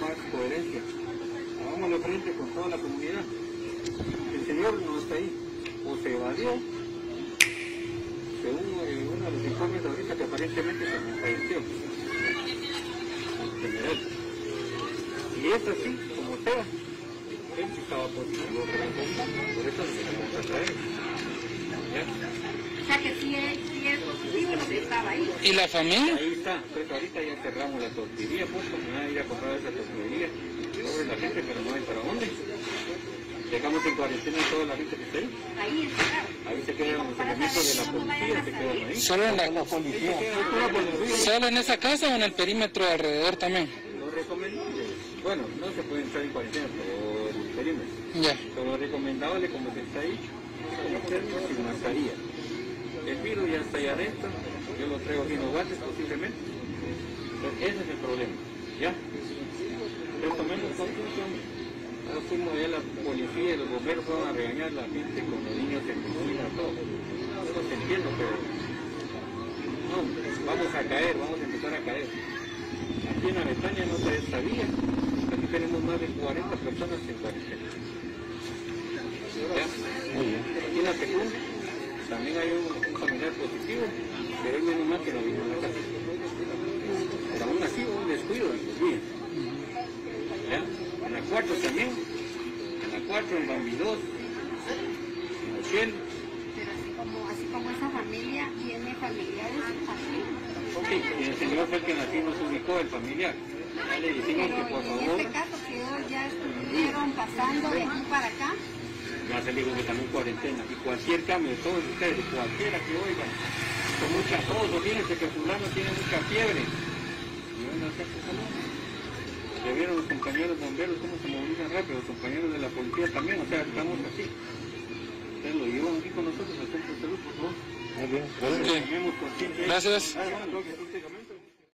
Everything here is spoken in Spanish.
más coherencia. Hagámosle frente con toda la comunidad. El Señor no está ahí. O se evadió, según uno de los informes ahorita, que aparentemente se desapareció. En general. Y es así, como sea. Él estaba positivo, pero por eso se encuentra a él. O sea que sí es positivo lo que estaba ahí. ¿Y la familia? Ahí está. Pues ahorita ya cerramos la tortillería, pues como van a ir a comprar esa tortillería. Pobre la gente, pero no hay para dónde. Dejamos en cuarentena a toda la gente que está ahí. Ahí está. Ahí se quedan los elementos de la policía, se quedan ahí. Solo en la policía. ¿Solo en esa casa o en el perímetro alrededor también? Lo recomendable. Bueno, no se puede entrar en cuarentena, pero en el perímetro. Ya. Pero lo recomendable, como se está ahí, conocerlo sin mascarilla. El virus ya está ahí adentro, yo lo traigo sin los guantes posiblemente. Entonces, ese es el problema. Ya. Retomemos conclusiones. Ahora fuimos allá, la policía y los bomberos fueron a regañar a la gente con los niños en cocina, todo. No los entiendo, pero no, vamos a caer, vamos a empezar a caer. Aquí en la Bethania no se sabía, aquí tenemos más de 40 personas en cuarentena. Aquí en la segunda también hay un familiar positivo, pero es menos mal que no vino a la casa. Pero aún así un descuido en los días. En la 4 también, en la 4, en Bambi 2, en la 100. Pero así como esa familia tiene familiares así. Ok, y el señor fue el que así nos ubicó, el familiar. Ya le dijimos que por favor... en este caso que ellos ya estuvieron pasando de aquí para acá. Ya se dijo que también cuarentena. Y cualquier cambio, todos ustedes, cualquiera que oigan, con mucha tos, fíjense que fulano tiene mucha fiebre. Y van a hacer su salud. Ya vieron los compañeros bomberos cómo se movilizan rápido, los compañeros de la policía también, o sea, estamos así. Ustedes lo llevan aquí con nosotros al centro de salud, por favor. Muy bien. Gracias.